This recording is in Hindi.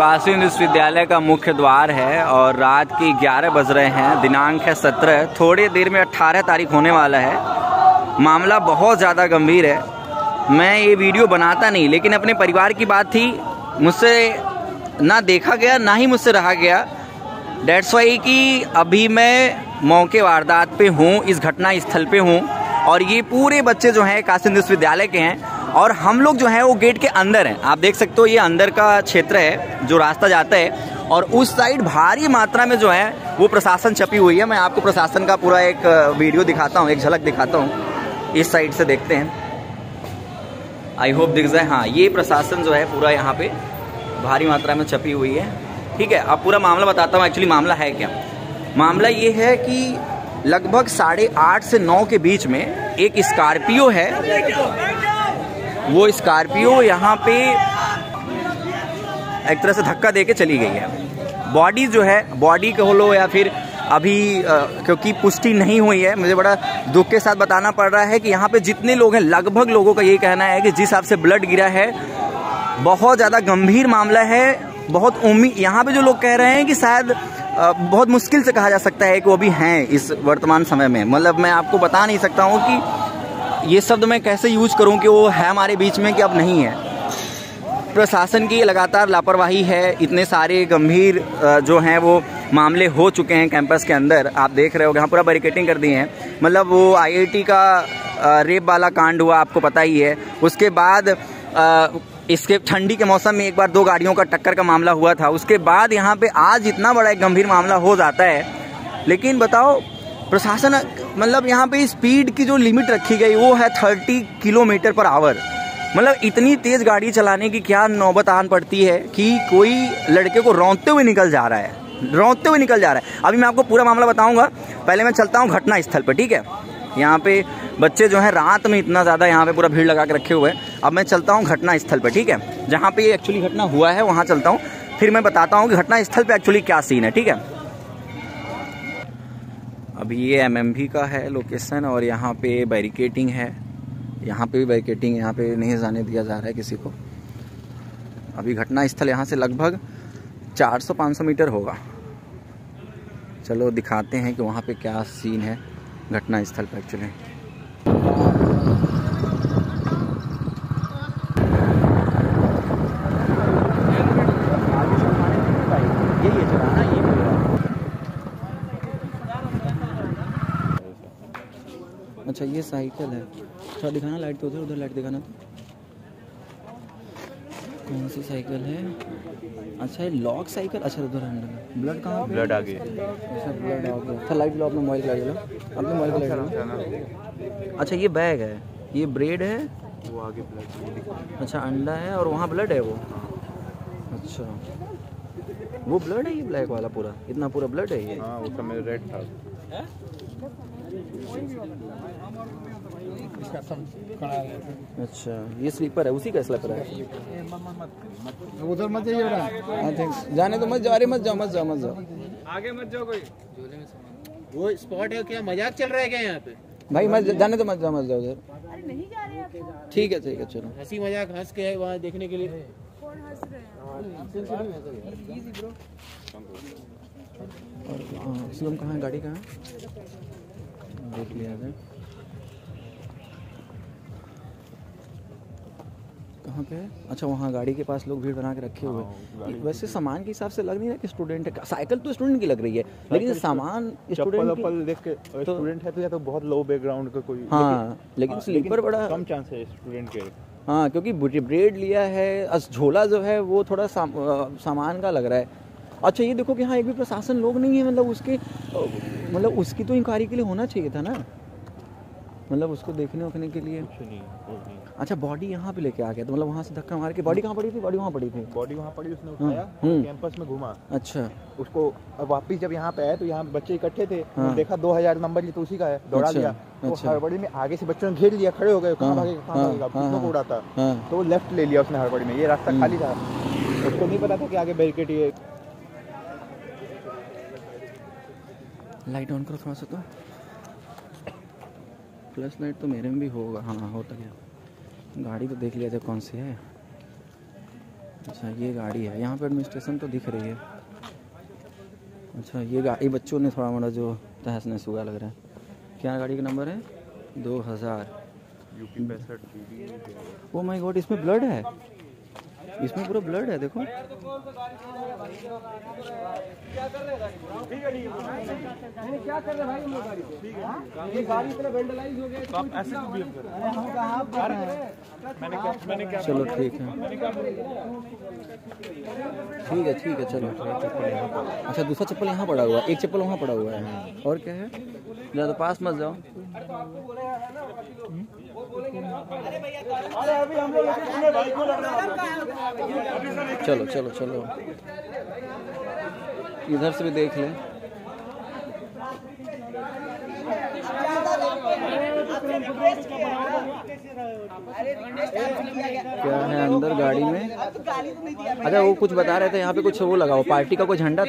काशी हिंदू विश्वविद्यालय का मुख्य द्वार है और रात की 11 बज रहे हैं। दिनांक है 17, थोड़ी देर में 18 तारीख होने वाला है। मामला बहुत ज़्यादा गंभीर है। मैं ये वीडियो बनाता नहीं, लेकिन अपने परिवार की बात थी, मुझसे ना देखा गया ना ही मुझसे रहा गया। डेट्स वाई कि अभी मैं मौके वारदात पे हूँ, इस घटना स्थल पे हूँ। और ये पूरे बच्चे जो हैं काशी हिंदू विश्वविद्यालय के हैं और हम लोग जो हैं वो गेट के अंदर हैं। आप देख सकते हो ये अंदर का क्षेत्र है जो रास्ता जाता है और उस साइड भारी मात्रा में जो है वो प्रशासन छपी हुई है। मैं आपको प्रशासन का पूरा एक वीडियो दिखाता हूँ, एक झलक दिखाता हूँ। इस साइड से देखते हैं, आई होप दिख जाए। हाँ, ये प्रशासन जो है पूरा यहाँ पे भारी मात्रा में छपी हुई है। ठीक है, अब पूरा मामला बताता हूँ। एक्चुअली मामला है क्या? मामला ये है कि लगभग 8:30 से 9 के बीच में एक स्कॉर्पियो है, वो स्कॉर्पियो यहाँ पे एक तरह से धक्का देके चली गई है। बॉडी जो है, बॉडी कह लो या फिर अभी क्योंकि पुष्टि नहीं हुई है, मुझे बड़ा दुख के साथ बताना पड़ रहा है कि यहाँ पे जितने लोग हैं लगभग लोगों का यही कहना है कि जिस हिसाब से ब्लड गिरा है बहुत ज़्यादा गंभीर मामला है। बहुत उम्मीद यहाँ पे जो लोग कह रहे हैं कि शायद बहुत मुश्किल से कहा जा सकता है कि वो भी हैं इस वर्तमान समय में। मतलब मैं आपको बता नहीं सकता हूँ कि ये शब्द मैं कैसे यूज करूं कि वो है हमारे बीच में कि अब नहीं है। प्रशासन की लगातार लापरवाही है। इतने सारे गंभीर जो हैं वो मामले हो चुके हैं कैंपस के अंदर। आप देख रहे हो यहाँ पूरा बैरिकेटिंग कर दिए हैं। मतलब वो IIT का रेप वाला कांड हुआ, आपको पता ही है। उसके बाद इसके ठंडी के मौसम में एक बार 2 गाड़ियों का टक्कर का मामला हुआ था। उसके बाद यहाँ पर आज इतना बड़ा एक गंभीर मामला हो जाता है। लेकिन बताओ प्रशासन, मतलब यहाँ पे स्पीड की जो लिमिट रखी गई वो है 30 किलोमीटर पर आवर। मतलब इतनी तेज़ गाड़ी चलाने की क्या नौबत आन पड़ती है कि कोई लड़के को रोते हुए निकल जा रहा है, रोते हुए निकल जा रहा है। अभी मैं आपको पूरा मामला बताऊंगा, पहले मैं चलता हूँ घटना स्थल पर। ठीक है, यहाँ पे बच्चे जो है रात में इतना ज़्यादा यहाँ पे पूरा भीड़ लगा के रखे हुए हैं। अब मैं चलता हूँ घटना स्थल पर, ठीक है, जहाँ पे एक्चुअली घटना हुआ है वहाँ चलता हूँ। फिर मैं बताता हूँ कि घटना स्थल पर एक्चुअली क्या सीन है। ठीक है, अभी ये MMV का है लोकेशन और यहाँ पे बैरिकेटिंग है, यहाँ पे भी बैरिकेटिंग, यहाँ पे नहीं जाने दिया जा रहा है किसी को। अभी घटना स्थल यहाँ से लगभग 400-500 मीटर होगा। चलो दिखाते हैं कि वहाँ पे क्या सीन है घटना स्थल पर एक्चुअली। अच्छा, ये साइकिल है, थोड़ा दिखाना लाइट तो, उधर उधर लाइट दिखाना तो। कौन सी साइकिल है? अच्छा, ये लॉक साइकिल। अच्छा, उधर हैंडल। ब्लड कहाँ? ब्लड आ गया। अच्छा, ब्लड आ गया। अच्छा, लाइट लो, अपना मोबाइल लाइट लो, अपने मोबाइल का लाइट लो। अच्छा, ये बैग है, ये ब्रेड है, वो आगे ब्लड। अच्छा, अंडा है और वहाँ ब्लड है वो। अच्छा, वो ब्लड है, ये ब्लैक वाला पूरा, इतना पूरा ब्लड है ये। उसका मेरा रेड था। अच्छा, ये स्लीपर है, उसी का स्लीपर है। उधर मत जाइए, जाने तो मत जाओ, अरे मत जाओ, मत जाओ, मत जाओ, आगे मत जाओ। कोई वो स्पॉट है क्या? मजाक चल रहा है क्या यहाँ पे? भाई मत जाने तो मत जाओ, मत जाओ उधर। ठीक है, ठीक है, चलो। हंसी मजाक हंस के है वहाँ देखने के लिए। शिवम कहाँ है? गाड़ी कहाँ है? देख लिया जाए कहाँ पे है। अच्छा, वहाँ गाड़ी के पास लोग भीड़ बना के रखे हुए। वैसे सामान के हिसाब से लग नहीं रहा कि स्टूडेंट है। साइकिल तो स्टूडेंट की लग रही है, लेकिन सामान स्टूडेंट देख के स्टूडेंट है तो या तो बहुत लो बैकग्राउंड का कोई। हाँ, लेकिन स्लीपर बड़ा कम चांस है स्टूडेंट के। हाँ, क्योंकि ब्रेड लिया है, झोला जो है वो थोड़ा सामान का लग रहा है। अच्छा, ये देखो कि हाँ, एक भी प्रशासन लोग नहीं है। मतलब उसकी तो इंक्वायरी के लिए होना चाहिए था ना, मतलब उसको देखने उखने के लिए। अच्छा, बॉडी यहाँ पे लेके आ गया तो मतलब वहाँ से धक्का मार के। बॉडी कहाँ पड़ी थी? बॉडी वहाँ पड़ी थी, बॉडी वहाँ पड़ी। उसने उठाया, कैंपस में घुमा। अच्छा, उसको वापस जब यहाँ पे आया तो यहाँ बच्चे इकट्ठे थे। देखा 2000 नंबर ये तो उसी का है, दौड़ा लिया। हड़बड़ी में आगे से बच्चों ने घेर लिया, खड़े हो गए, कहाँ उड़ाता। तो वो लेफ्ट ले लिया उसने हड़बड़ी में, ये रास्ता खाली था, उसको नहीं पता था कि आगे बैरिकेड है। लाइट ऑन करो थोड़ा सा, तो प्लस लाइट तो मेरे में भी होगा। हाँ, होता गया। गाड़ी तो देख लिया जाए कौन सी है। अच्छा ये गाड़ी है, यहाँ पे एडमिनिस्ट्रेशन तो दिख रही है। अच्छा ये गाड़ी बच्चों ने थोड़ा मोड़ा जो तहस नहस हुआ लग रहा है। क्या गाड़ी का नंबर है? 2000 यूपी। ओ माय गॉड, इसमें ब्लड है, इसमें पूरा ब्लड है। देखो चलो ठीक है, ठीक है, ठीक है, चलो। अच्छा दूसरा चप्पल यहाँ पड़ा हुआ, एक चप्पल वहाँ पड़ा हुआ है। और क्या है? ज़्यादा पास मत जाओ। चलो चलो चलो, इधर से भी देख लें। क्या है अंदर गाड़ी में? अच्छा वो कुछ बता रहे थे, यहाँ पे कुछ वो लगा हुआ, पार्टी का कोई झंडा था।